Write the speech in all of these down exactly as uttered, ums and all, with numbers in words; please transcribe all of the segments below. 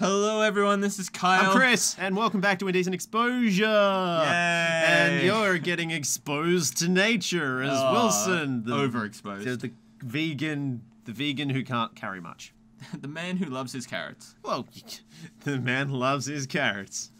Hello everyone, this is Kyle. I'm Chris, and welcome back to Indiecent Exposure. Yay. And you're getting exposed to nature as uh, Wilson. The, overexposed. The, the vegan, the vegan who can't carry much. The man who loves his carrots. Well, the man loves his carrots.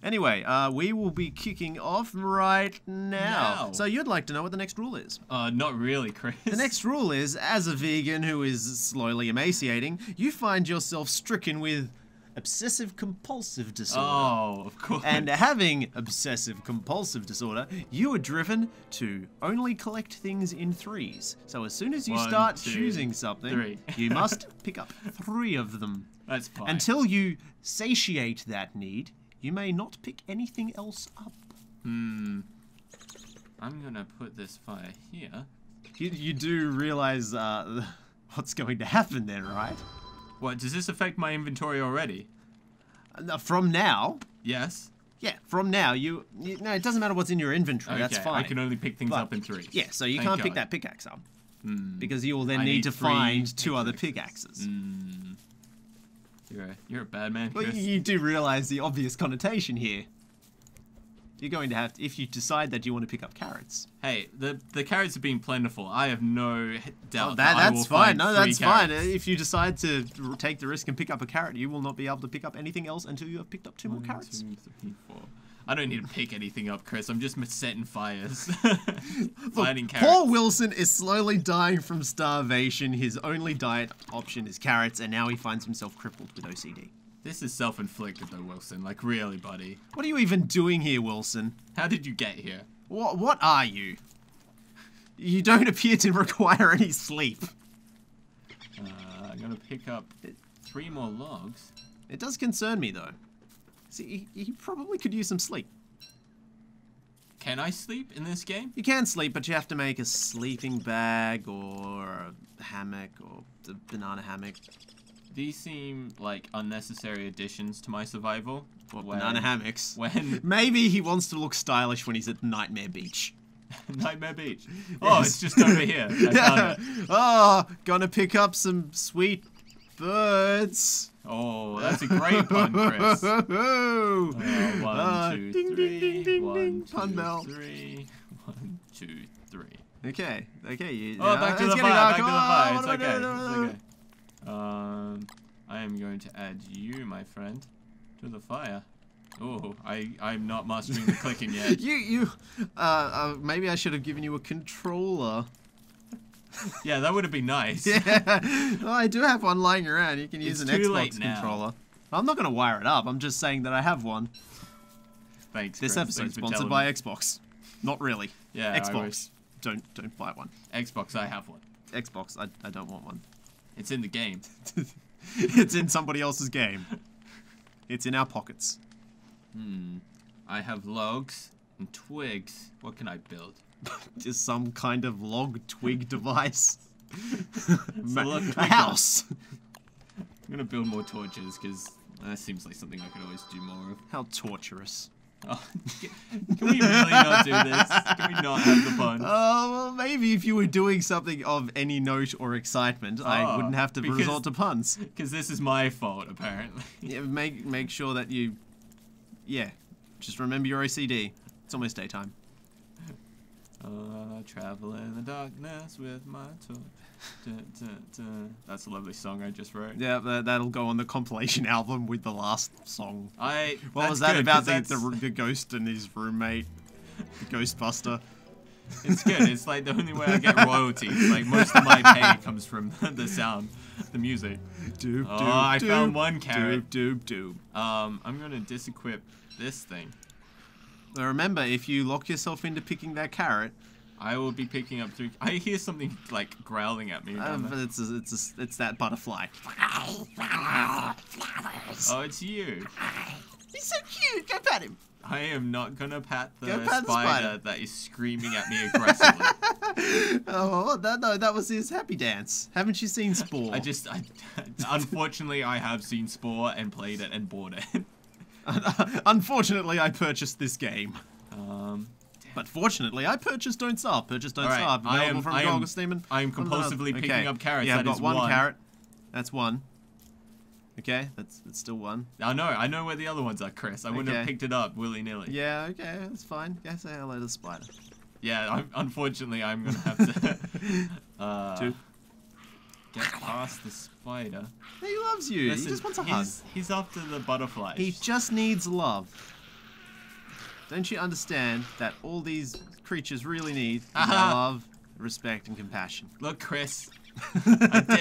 Anyway, uh, we will be kicking off right now. now. So you'd like to know what the next rule is? Uh, not really, Chris. The next rule is, as a vegan who is slowly emaciating, you find yourself stricken with obsessive compulsive disorder. Oh, of course. And having obsessive compulsive disorder, you are driven to only collect things in threes. So as soon as you One, start two, choosing something, three. You must pick up three of them. That's fine. Until you satiate that need, you may not pick anything else up. Hmm. I'm gonna put this fire here. You, you do realize uh, what's going to happen then, right? What, does this affect my inventory already? Uh, from now? Yes. Yeah, from now, you, you... No, it doesn't matter what's in your inventory, okay, that's fine. I can only pick things but, up in three. Yeah, so you Thank can't God. pick that pickaxe up. Mm. Because you will then need, need to find pickaxes. two other pickaxes. Mm. You're, a, you're a bad man, Chris. Well, you do realise the obvious connotation here. You're going to have to, if you decide that you want to pick up carrots. Hey, the the carrots are being plentiful. I have no doubt. Oh, that, that I that's will fine. Find no, that's carrots. fine. If you decide to take the risk and pick up a carrot, you will not be able to pick up anything else until you have picked up two One, more carrots. Two, three, four. I don't need to pick anything up, Chris. I'm just setting fires. Finding carrots. Poor Wilson is slowly dying from starvation. His only diet option is carrots, and now he finds himself crippled with O C D. This is self-inflicted though, Wilson. Like, really, buddy. What are you even doing here, Wilson? How did you get here? What, what are you? You don't appear to require any sleep. Uh, I'm gonna pick up three more logs. It does concern me though. See, he, he probably could use some sleep. Can I sleep in this game? You can sleep, but you have to make a sleeping bag or a hammock or a banana hammock. These seem like unnecessary additions to my survival. Or banana hammocks. When maybe he wants to look stylish when he's at Nightmare Beach. Nightmare Beach. Oh, yes. It's just over here. I found it. Oh, gonna pick up some sweet birds. Oh, that's a great pun, Chris. Oh, one, uh, two, ding, three. Ding, ding, one, ding, two, pun bell. Three. One, two, three. Okay. Okay. You, oh, uh, back to the fire. Back to the fire. It's okay. It's okay. Um, I am going to add you, my friend, to the fire. Oh, I, I'm not mastering the clicking yet. You, you, uh, uh, maybe I should have given you a controller. Yeah, that would have been nice. Yeah, well, I do have one lying around. You can use it's an Xbox controller. I'm not going to wire it up. I'm just saying that I have one. Thanks, This Chris. episode Thanks sponsored by me. Xbox. Not really. Yeah, Xbox. Don't, don't buy one. Xbox, I have one. Xbox, I, I don't want one. It's in the game. It's in somebody else's game. It's in our pockets. Hmm. I have logs and twigs. What can I build? Just some kind of log twig device. a, log twig a house. I'm gonna build more torches because that seems like something I could always do more of. How torturous. Oh, can we really not do this? Can we not have the fun? Oh, well, maybe if you were doing something of any note or excitement, oh, I wouldn't have to because, resort to puns. Because this is my fault, apparently. Yeah, make make sure that you, yeah, just remember your O C D. It's almost daytime. Uh, travel in the darkness with my torch. Dun, dun, dun. That's a lovely song I just wrote. Yeah, that, that'll go on the compilation album with the last song. I. What was that good, about the, the the ghost and his roommate, the Ghostbuster? It's good. It's like the only way I get royalties. Like most of my pay comes from the sound, the music. Doop, doop, oh, I doop, found one carrot. Doop, doop, doop. Um, I'm gonna disequip this thing. Now remember, if you lock yourself into picking that carrot, I will be picking up three. I hear something like growling at me. Um, it's a, it's a, it's that butterfly. Oh, it's you. He's so cute. Go pat him. I am not gonna pat the pat spider, spider that is screaming at me aggressively. Oh that, no, that was his happy dance. Haven't you seen Spore? I just, I, unfortunately, I have seen Spore and played it and bought it. Unfortunately, I purchased this game. Um, but fortunately, I purchased Don't Starve. Purchased Don't Starve. Right, available I am, from I am, I am compulsively picking okay. up carrots. Yeah, I've got one, one carrot. That's one. Okay, that's, that's still one. I know, I know where the other ones are, Chris. I okay. wouldn't have picked it up willy-nilly. Yeah, okay, that's fine. Guess I let a spider. Yeah, I'm, unfortunately, I'm going to have to uh, Two. get past the spider. He loves you. Listen, he just wants a hug. He's, he's after the butterflies. He just needs love. Don't you understand that all these creatures really need uh-huh. love, respect, and compassion? Look, Chris. I did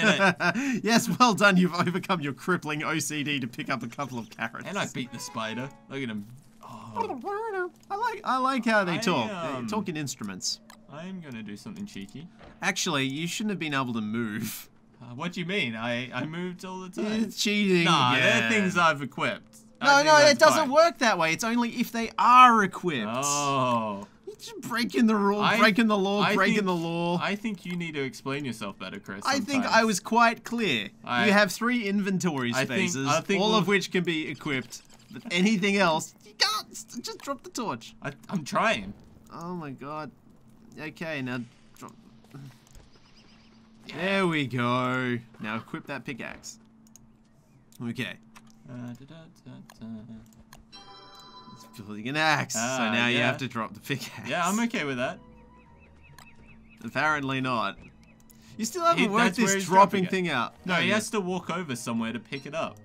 it. Yes, well done. You've overcome your crippling O C D to pick up a couple of carrots. And I beat the spider. Look at him. Oh. I like I like how they I, talk. Um, they talk in instruments. I'm going to do something cheeky. Actually, you shouldn't have been able to move. Uh, what do you mean? I, I moved all the time. It's cheating. Nah, yeah. They're things I've equipped. No, no, it doesn't fine. work that way. It's only if they are equipped. Oh. Just breaking the rule, I, breaking the law, I breaking think, the law. I think you need to explain yourself better, Chris. Sometimes. I think I was quite clear. I, you have three inventory spaces, I think, I think all we'll, of which can be equipped. But anything else, you can't. Just drop the torch. I, I'm trying. Oh my god. Okay, now drop. Yeah. There we go. Now equip that pickaxe. Okay. Uh, da, da, da, da. Building an axe, ah, so now yeah. you have to drop the pickaxe. Yeah, I'm okay with that. Apparently not. You still haven't he, worked this dropping thing out. No, he has to walk over somewhere to pick it up.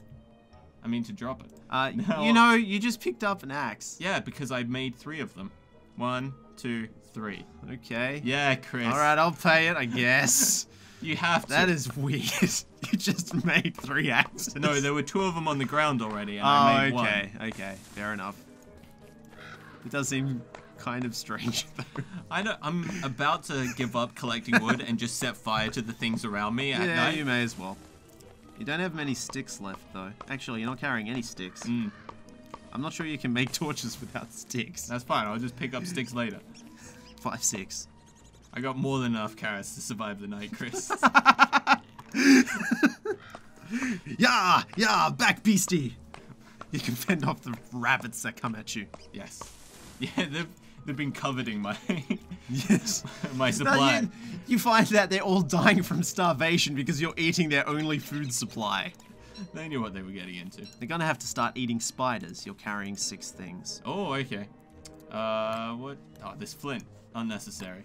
I mean, to drop it. Uh, now, you know, you just picked up an axe. Yeah, because I made three of them. One, two, three. Okay. Yeah, Chris. All right, I'll pay it, I guess. You have to. That is weird. You just made three axes. No, there were two of them on the ground already, and oh, I made okay. one. okay, okay. Fair enough. It does seem kind of strange, though. I don't, I'm about to give up collecting wood and just set fire to the things around me at yeah, night. Yeah, you may as well. You don't have many sticks left, though. Actually, you're not carrying any sticks. Mm. I'm not sure you can make torches without sticks. That's fine. I'll just pick up sticks later. Five, six. I got more than enough carrots to survive the night, Chris. Yeah, yeah, back beastie. You can fend off the rabbits that come at you. Yes. Yeah, they've, they've been coveting my yes. my supply. No, you, you find that they're all dying from starvation because you're eating their only food supply. They knew what they were getting into. They're going to have to start eating spiders. You're carrying six things. Oh, okay. Uh, what? Oh, this flint. Unnecessary.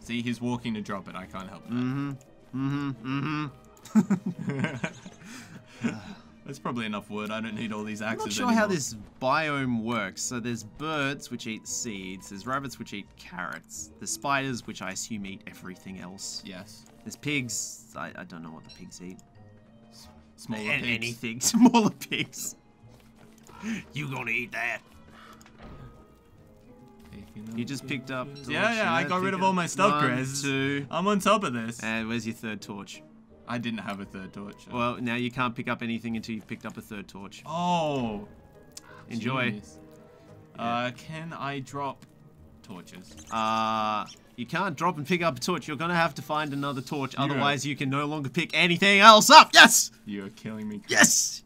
See, he's walking to drop it. I can't help that. Mm-hmm. Mm-hmm. Mm-hmm. uh. That's probably enough wood. I don't need all these axes. I'm not sure anymore. how this biome works. So there's birds which eat seeds. There's rabbits which eat carrots. There's spiders which I assume eat everything else. Yes. There's pigs. I, I don't know what the pigs eat. Smaller and pigs. Anything. Smaller pigs. You gonna eat that? You just picked up. Yeah, yeah. I got rid of all my stuff, Chris. Two. I'm on top of this. And where's your third torch? I didn't have a third torch. Oh. Well, now you can't pick up anything until you've picked up a third torch. Oh. Enjoy. Yeah. Uh, can I drop torches? Uh, you can't drop and pick up a torch. You're going to have to find another torch. You're Otherwise, you can no longer pick anything else up. Yes. You are killing me, Chris. Yes.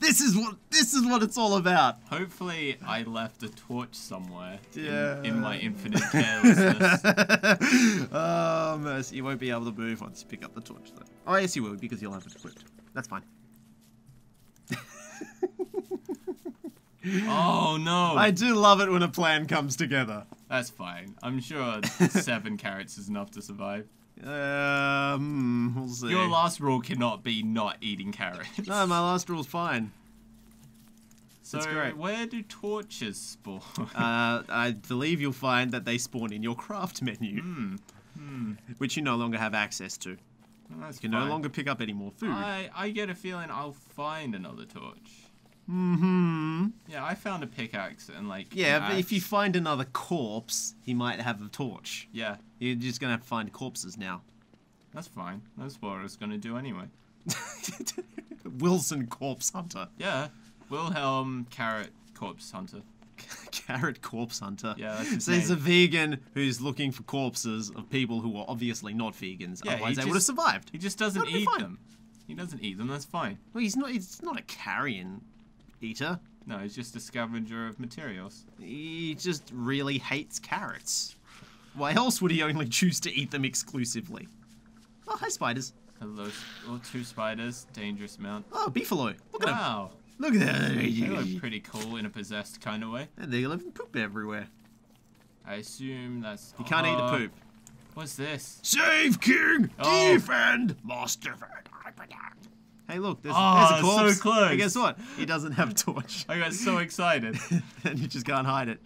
This is what this is what it's all about. Hopefully, I left a torch somewhere yeah. in, in my infinite carelessness. Oh, mercy. You won't be able to move once you pick up the torch, though. Oh, yes, you will, because you'll have it equipped. That's fine. Oh, no. I do love it when a plan comes together. That's fine. I'm sure seven carrots is enough to survive. Um, we'll see. Your last rule cannot be not eating carrots. No, my last rule's fine. So, That's great. where do torches spawn? uh, I believe you'll find that they spawn in your craft menu. Mm. Mm. Which you no longer have access to. Well, that's you can fine. no longer pick up any more food. I, I get a feeling I'll find another torch. Mm-hmm. Yeah, I found a pickaxe and like... Yeah, but axe. if you find another corpse, he might have a torch. Yeah. You're just going to have to find corpses now. That's fine. That's what I was going to do anyway. Wilson Corpse Hunter. Yeah. Wilhelm Carrot Corpse Hunter. Carrot Corpse Hunter. Yeah, that's his So name. He's a vegan who's looking for corpses of people who are obviously not vegans. Yeah, otherwise they would have survived. He just doesn't That'd eat them. He doesn't eat them, that's fine. Well, he's not, he's not a carrion... eater? No, he's just a scavenger of materials. He just really hates carrots. Why else would he only choose to eat them exclusively? Oh, hi, spiders. Hello, oh, two spiders. Dangerous amount. Oh, beefaloy. Look at wow. Them. Look at that. They look pretty cool in a possessed kind of way. And they live poop everywhere. I assume that's... You can't uh, eat the poop. What's this? Save king! Oh. Defend! Master! Hey, look, there's, oh, there's a corpse. So close. And guess what? He doesn't have a torch. I got so excited. And you just can't hide it.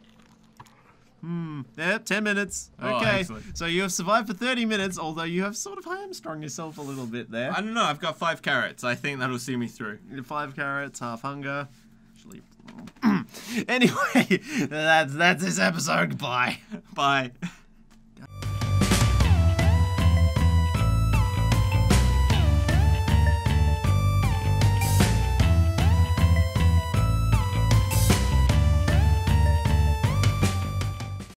Hmm. Yep, ten minutes. Oh, okay. Excellent. So you have survived for thirty minutes, although you have sort of hamstrung yourself a little bit there. I don't know. I've got five carrots. I think that'll see me through. Five carrots, half hunger. Actually. Anyway, that's, that's this episode. Bye. Bye.